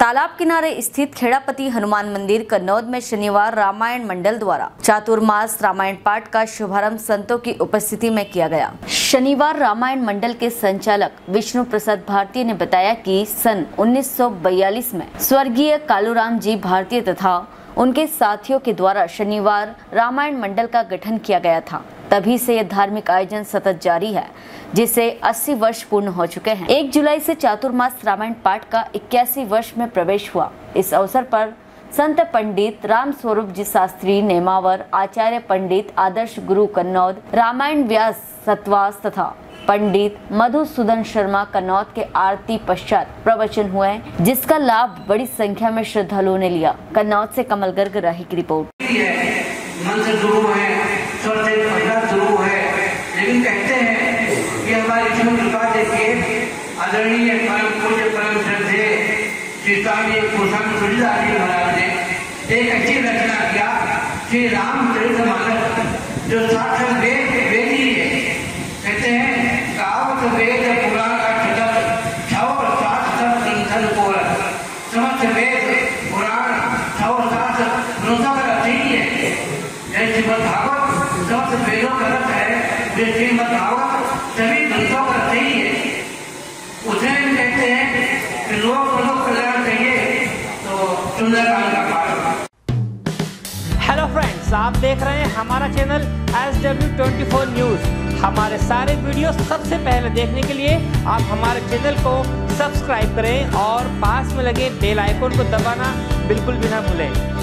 तालाब किनारे स्थित खेड़ापति हनुमान मंदिर कन्नौद में शनिवार रामायण मंडल द्वारा चातुर्मास रामायण पाठ का शुभारंभ संतों की उपस्थिति में किया गया। शनिवार रामायण मंडल के संचालक विष्णु प्रसाद भारती ने बताया कि सन 1942 में स्वर्गीय कालूराम जी भारती तथा उनके साथियों के द्वारा शनिवार रामायण मंडल का गठन किया गया था। तभी से यह धार्मिक आयोजन सतत जारी है, जिसे 80 वर्ष पूर्ण हो चुके हैं। 1 जुलाई से चातुर्मास रामायण पाठ का 81 वर्ष में प्रवेश हुआ। इस अवसर पर संत पंडित रामस्वरूप जी शास्त्री नेमावर, आचार्य पंडित आदर्श गुरु कन्नौद, रामायण व्यास सतवास तथा पंडित मधुसूदन शर्मा कन्नौद के आरती पश्चात प्रवचन हुए, जिसका लाभ बड़ी संख्या में श्रद्धालुओं ने लिया। कन्नौद से कमल गर्ग राही की रिपोर्ट। मन से शुरू है, स्वर से पहला शुरू है, लेकिन कहते हैं कि हमारे विष्णु प्रसाद के आदरणीय परम पूज्य परम श्रद्धे श्री प्रसाद भारती महाराज ने एक अच्छी रचना किया श्री रामचरितमानस, जो साक्षात वेद ही है। कहते हैं वेद पुराण का छठा छह सात सब तीर्थन कोर समस्त वेद पुराण छह सात अनुसार अधीन है। यह श्रीमद भागवत समस्त वेदों का रथ है। यह श्रीमद भागवत सभी ग्रंथों का अधीन है। उसे कहते हैं कि लोग प्रमुख कल्याण चाहिए तो सुंदरकांड का पाठ। हेलो फ्रेंड्स, आप देख रहे हैं हमारा चैनल SW24 न्यूज। हमारे सारे वीडियो सबसे पहले देखने के लिए आप हमारे चैनल को सब्सक्राइब करें और पास में लगे बेल आइकन को दबाना बिल्कुल भी ना भूलें।